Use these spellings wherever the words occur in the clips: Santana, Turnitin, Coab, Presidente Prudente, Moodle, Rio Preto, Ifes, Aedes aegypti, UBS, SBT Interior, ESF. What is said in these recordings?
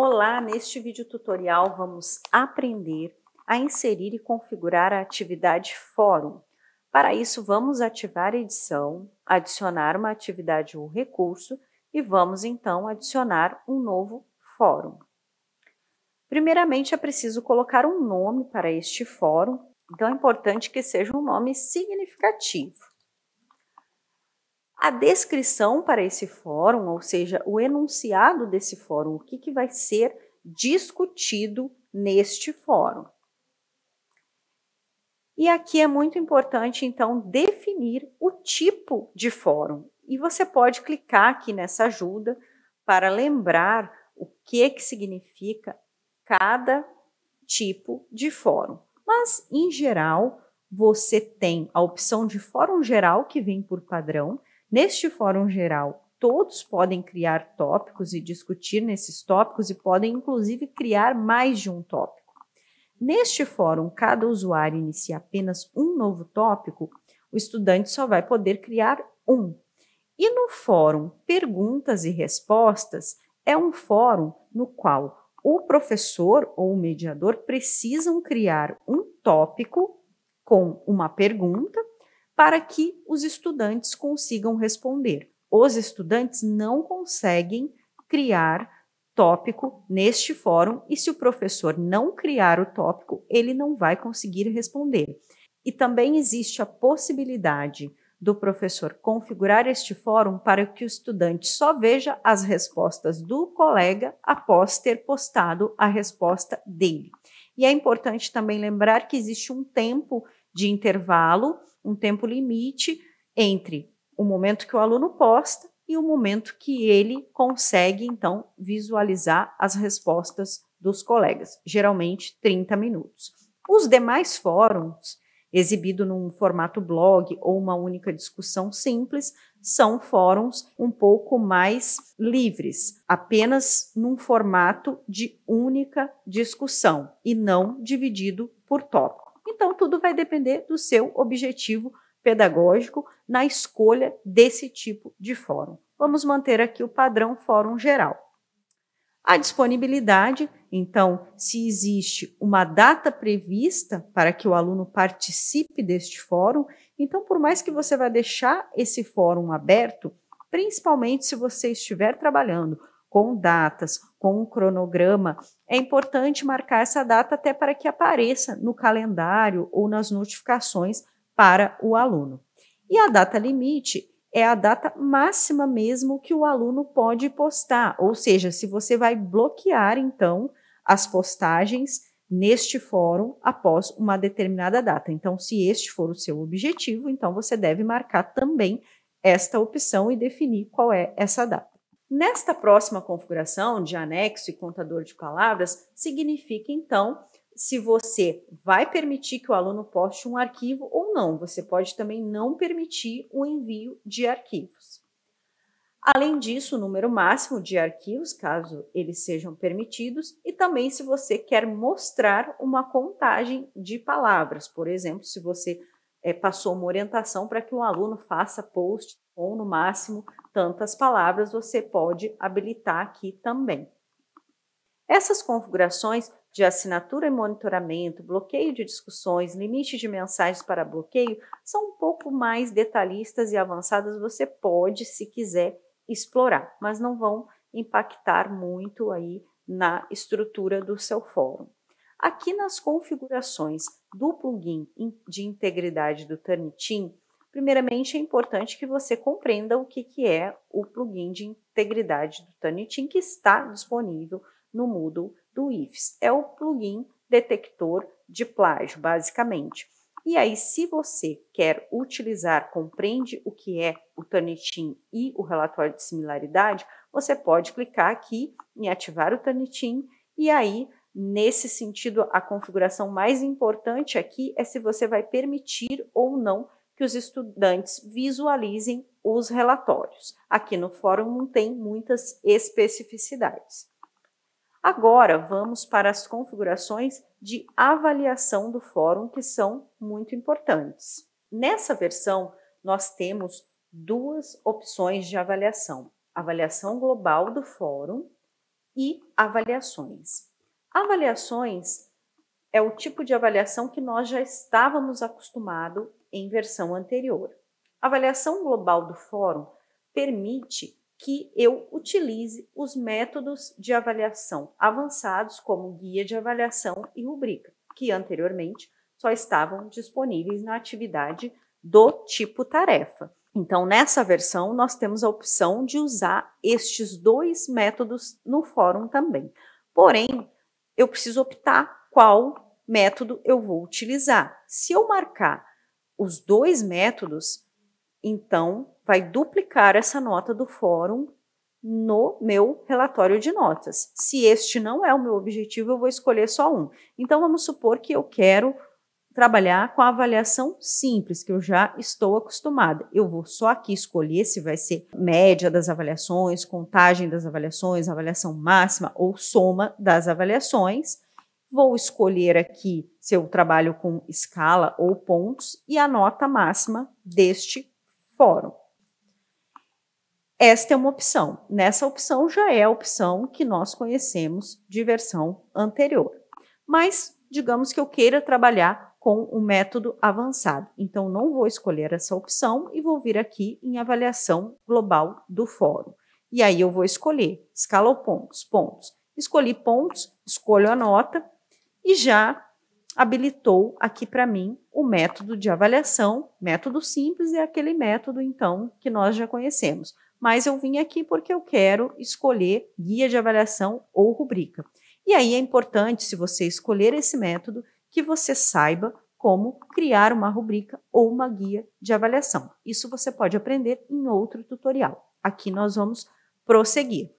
Olá, neste vídeo tutorial vamos aprender a inserir e configurar a atividade fórum. Para isso, vamos ativar a edição, adicionar uma atividade ou recurso e vamos então adicionar um novo fórum. Primeiramente, é preciso colocar um nome para este fórum, então é importante que seja um nome significativo. A descrição para esse fórum, ou seja, o enunciado desse fórum, o que vai ser discutido neste fórum. E aqui é muito importante, então, definir o tipo de fórum. E você pode clicar aqui nessa ajuda para lembrar o que significa cada tipo de fórum. Mas, em geral, você tem a opção de fórum geral, que vem por padrão. Neste fórum geral, todos podem criar tópicos e discutir nesses tópicos e podem, inclusive, criar mais de um tópico. Neste fórum, cada usuário inicia apenas um novo tópico, o estudante só vai poder criar um. E no fórum perguntas e respostas, é um fórum no qual o professor ou o mediador precisam criar um tópico com uma pergunta para que os estudantes consigam responder. Os estudantes não conseguem criar tópico neste fórum e se o professor não criar o tópico, ele não vai conseguir responder. E também existe a possibilidade do professor configurar este fórum para que o estudante só veja as respostas do colega após ter postado a resposta dele. E é importante também lembrar que existe um tempo de intervalo, um tempo limite entre o momento que o aluno posta e o momento que ele consegue, então, visualizar as respostas dos colegas, geralmente 30 minutos. Os demais fóruns, exibidos num formato blog ou uma única discussão simples, são fóruns um pouco mais livres, apenas num formato de única discussão e não dividido por tópico. Então, tudo vai depender do seu objetivo pedagógico na escolha desse tipo de fórum. Vamos manter aqui o padrão fórum geral. A disponibilidade, então, se existe uma data prevista para que o aluno participe deste fórum, então, por mais que você vá deixar esse fórum aberto, principalmente se você estiver trabalhando com datas, com um cronograma, é importante marcar essa data até para que apareça no calendário ou nas notificações para o aluno. E a data limite é a data máxima mesmo que o aluno pode postar, ou seja, se você vai bloquear, então, as postagens neste fórum após uma determinada data. Então, se este for o seu objetivo, então você deve marcar também esta opção e definir qual é essa data. Nesta próxima configuração de anexo e contador de palavras, significa, então, se você vai permitir que o aluno poste um arquivo ou não. Você pode também não permitir o envio de arquivos. Além disso, o número máximo de arquivos, caso eles sejam permitidos, e também se você quer mostrar uma contagem de palavras. Por exemplo, se você passou uma orientação para que um aluno faça post ou, no máximo, tantas palavras, você pode habilitar aqui também. Essas configurações de assinatura e monitoramento, bloqueio de discussões, limite de mensagens para bloqueio, são um pouco mais detalhistas e avançadas, você pode, se quiser, explorar, mas não vão impactar muito aí na estrutura do seu fórum. Aqui nas configurações do plugin de integridade do Turnitin, primeiramente é importante que você compreenda o que é o plugin de integridade do Turnitin, que está disponível no Moodle do Ifes. É o plugin detector de plágio, basicamente. E aí, se você quer utilizar, compreende o que é o Turnitin e o relatório de similaridade, você pode clicar aqui em ativar o Turnitin e aí, nesse sentido, a configuração mais importante aqui é se você vai permitir ou não que os estudantes visualizem os relatórios. Aqui no fórum não tem muitas especificidades. Agora, vamos para as configurações de avaliação do fórum, que são muito importantes. Nessa versão, nós temos duas opções de avaliação: avaliação global do fórum e avaliações. Avaliações é o tipo de avaliação que nós já estávamos acostumados em versão anterior. A avaliação global do fórum permite que eu utilize os métodos de avaliação avançados como guia de avaliação e rubrica, que anteriormente só estavam disponíveis na atividade do tipo tarefa. Então, nessa versão, nós temos a opção de usar estes dois métodos no fórum também. Porém, eu preciso optar qual método eu vou utilizar. Se eu marcar os dois métodos, então vai duplicar essa nota do fórum no meu relatório de notas. Se este não é o meu objetivo, eu vou escolher só um. Então, vamos supor que eu quero trabalhar com a avaliação simples, que eu já estou acostumada. Eu vou só aqui escolher se vai ser média das avaliações, contagem das avaliações, avaliação máxima ou soma das avaliações. Vou escolher aqui se eu trabalho com escala ou pontos e a nota máxima deste fórum. Esta é uma opção. Nessa opção já é a opção que nós conhecemos de versão anterior. Mas, digamos que eu queira trabalhar com o método avançado. Então, não vou escolher essa opção e vou vir aqui em avaliação global do fórum. E aí eu vou escolher escala ou pontos, pontos. Escolhi pontos, escolho a nota e já habilitou aqui para mim o método de avaliação. Método simples é aquele método, então, que nós já conhecemos. Mas eu vim aqui porque eu quero escolher guia de avaliação ou rubrica. E aí é importante, se você escolher esse método, que você saiba como criar uma rubrica ou uma guia de avaliação. Isso você pode aprender em outro tutorial. Aqui nós vamos prosseguir.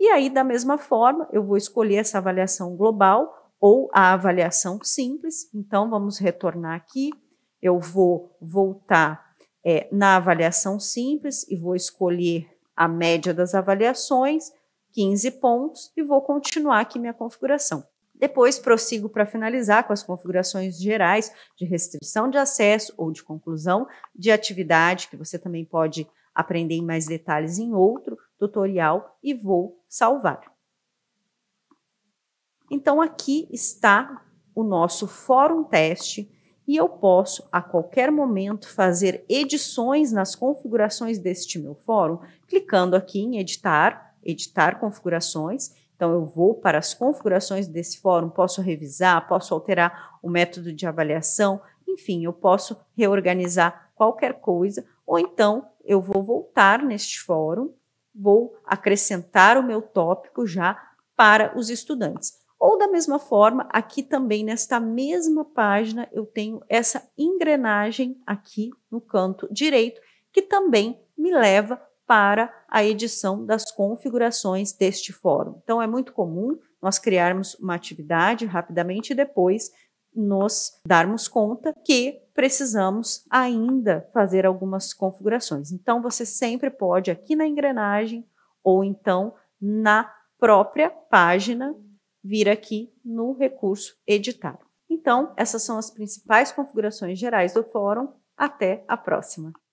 E aí, da mesma forma, eu vou escolher essa avaliação global ou a avaliação simples. Então, vamos retornar aqui. Eu vou voltar na avaliação simples e vou escolher a média das avaliações, 15 pontos, e vou continuar aqui minha configuração. Depois prossigo para finalizar com as configurações gerais de restrição de acesso ou de conclusão de atividade, que você também pode aprender em mais detalhes em outro tutorial, e vou salvar. Então aqui está o nosso fórum teste e eu posso a qualquer momento fazer edições nas configurações deste meu fórum, clicando aqui em editar, editar configurações. Então, eu vou para as configurações desse fórum, posso revisar, posso alterar o método de avaliação, enfim, eu posso reorganizar qualquer coisa, ou então eu vou voltar neste fórum, vou acrescentar o meu tópico já para os estudantes. Ou da mesma forma, aqui também nesta mesma página, eu tenho essa engrenagem aqui no canto direito, que também me leva para a edição das configurações deste fórum. Então, é muito comum nós criarmos uma atividade rapidamente e depois nos darmos conta que precisamos ainda fazer algumas configurações. Então, você sempre pode aqui na engrenagem ou então na própria página vir aqui no recurso editar. Então, essas são as principais configurações gerais do fórum. Até a próxima!